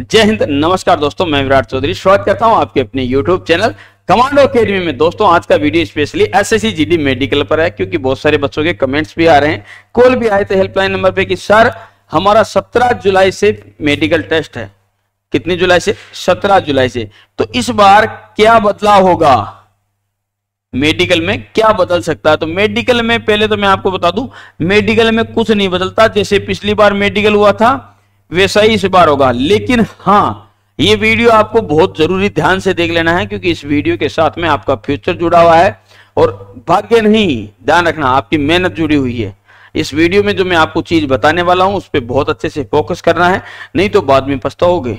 जय हिंद। नमस्कार दोस्तों, मैं विराट चौधरी स्वागत करता हूं आपके अपने YouTube चैनल कमांडो एकेडमी में। दोस्तों आज का video specially SSC GD medical पर है, क्योंकि बहुत सारे बच्चों के कमेंट्स भी आ रहे हैं, कॉल भी आए थे हेल्पलाइन नंबर पे कि सर हमारा 17 जुलाई से मेडिकल टेस्ट है। कितनी जुलाई से? 17 जुलाई से। तो इस बार क्या बदलाव होगा मेडिकल में, क्या बदल सकता है? तो मेडिकल में पहले तो मैं आपको बता दूं, मेडिकल में कुछ नहीं बदलता। जैसे पिछली बार मेडिकल हुआ था वैसा ही इस बार होगा। लेकिन हाँ, ये वीडियो आपको बहुत जरूरी ध्यान से देख लेना है, क्योंकि इस वीडियो के साथ में आपका फ्यूचर जुड़ा हुआ है और भाग्य नहीं, ध्यान रखना, आपकी मेहनत जुड़ी हुई है। इस वीडियो में जो मैं आपको चीज बताने वाला हूं उस पर बहुत अच्छे से फोकस करना है, नहीं तो बाद में पछताओगे।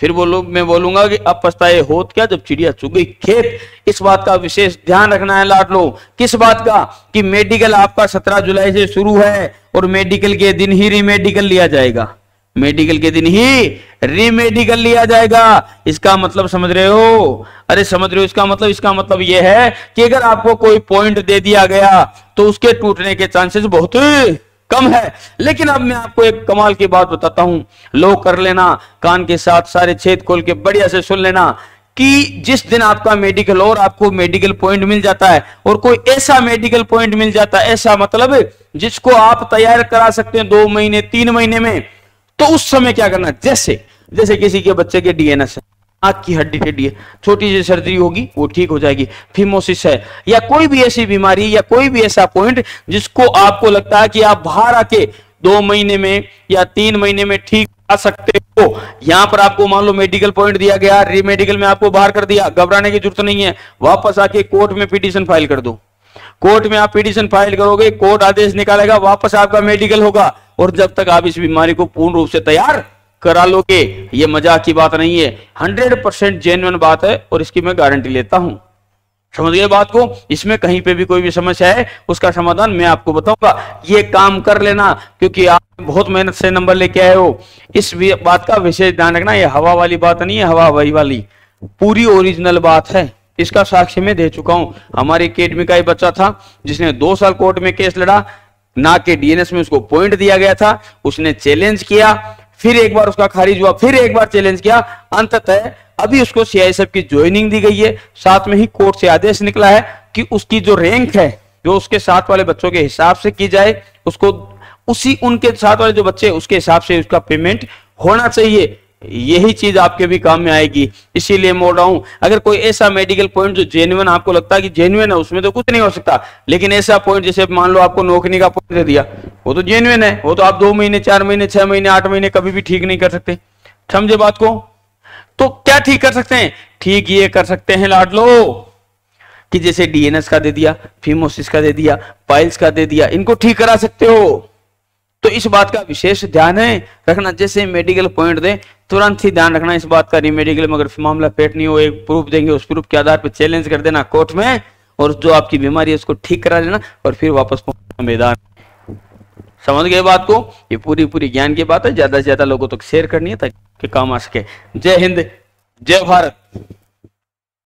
फिर मैं बोलूंगा कि अब पछताए होत क्या जब चिड़िया चुग गई खेत। इस बात का विशेष ध्यान रखना है लाड लो। किस बात का? कि मेडिकल आपका 17 जुलाई से शुरू है और मेडिकल के दिन ही रीमेडिकल लिया जाएगा। मेडिकल के दिन ही रीमेडिकल लिया जाएगा। इसका मतलब समझ रहे हो? अरे समझ रहे हो इसका मतलब यह है कि अगर आपको कोई पॉइंट दे दिया गया तो उसके टूटने के चांसेस बहुत कम है। लेकिन अब मैं आपको एक कमाल की बात बताता हूं, लो कर लेना, कान के साथ सारे छेद खोल के बढ़िया से सुन लेना कि जिस दिन आपका मेडिकल और आपको मेडिकल पॉइंट मिल जाता है और कोई ऐसा मेडिकल पॉइंट मिल जाता है, ऐसा मतलब जिसको आप तैयार करा सकते हैं 2 महीने 3 महीने में, तो उस समय क्या करना। जैसे जैसे किसी के बच्चे के डीएनएस है, आंख की हड्डी टेढ़ी है, छोटी सी सर्जरी होगी वो ठीक हो जाएगी, फीमोसिस है या कोई भी ऐसी बीमारी या कोई भी ऐसा पॉइंट जिसको आपको लगता है कि आप बाहर आके 2 महीने में या 3 महीने में ठीक आ सकते हो, यहां पर आपको मान लो मेडिकल पॉइंट दिया गया, रीमेडिकल में आपको बाहर कर दिया, घबराने की जरूरत नहीं है। वापस आके कोर्ट में पिटीशन फाइल कर दो। कोर्ट में आप पिटीशन फाइल करोगे, कोर्ट आदेश निकालेगा, वापस आपका मेडिकल होगा। और जब तक आप इस बीमारी को पूर्ण रूप से तैयार करा लोगे, ये मजाक की बात नहीं है, 100% जेन्युइन बात है और इसकी मैं गारंटी लेता हूं। समझ गए बात को? इसमें कहीं पे भी कोई भी समस्या है उसका समाधान मैं आपको बताऊंगा। ये काम कर लेना, क्योंकि आप बहुत मेहनत से नंबर लेके आए हो। इस बात का विशेष ध्यान रखना, ये हवा वाली बात नहीं है, हवा वही वाली पूरी ओरिजिनल बात है। इसका साक्ष्य मैं दे चुका हूं। हमारी एकेडमी का एक बच्चा था जिसने 2 साल कोर्ट में केस लड़ा, नाक के डीएनएस में उसको पॉइंट दिया गया था, उसने चैलेंज किया, फिर एक बार उसका खारिज हुआ, फिर एक बार चैलेंज किया, अंततः अभी उसको सीआईएसएफ की ज्वाइनिंग दी गई है। साथ में ही कोर्ट से आदेश निकला है कि उसकी जो रैंक है जो उसके साथ वाले बच्चों के हिसाब से की जाए, उसको उसी उनके साथ वाले जो बच्चे उसके हिसाब से उसका पेमेंट होना चाहिए। यही चीज आपके भी काम में आएगी। इसीलिए बोल रहा हूं, अगर कोई ऐसा मेडिकल पॉइंट जो जेन्युइन आपको लगता है कि जेन्युइन है, उसमें तो कुछ नहीं हो सकता। लेकिन ऐसा पॉइंट जैसे मान लो आपको नौकरी का पॉइंट दे दिया, वो तो जेन्युइन है, वो तो आप 2 महीने 4 महीने 6 महीने 8 महीने कभी भी ठीक नहीं कर सकते। समझे बात को? तो क्या ठीक कर सकते हैं? ठीक ये कर सकते हैं लाडलो कि जैसे डीएनएस का दे दिया, फीमोसिस का दे दिया, पाइल्स का दे दिया, इनको ठीक करा सकते हो। तो इस बात का विशेष ध्यान है रखना। जैसे मेडिकल पॉइंट दे तुरंत ही ध्यान रखना इस बात का, रीमेडिकल में अगर मामला पेट नहीं हो, एक प्रूफ देंगे, उस प्रूफ के आधार पर चैलेंज कर देना कोर्ट में, और जो आपकी बीमारी है उसको ठीक करा लेना और फिर वापस पहुंचना मैदान। समझ गए बात को? ये पूरी ज्ञान की बात है, ज्यादा से ज्यादा लोगों तक शेयर करनी है ताकि काम आ सके। जय हिंद, जय भारत।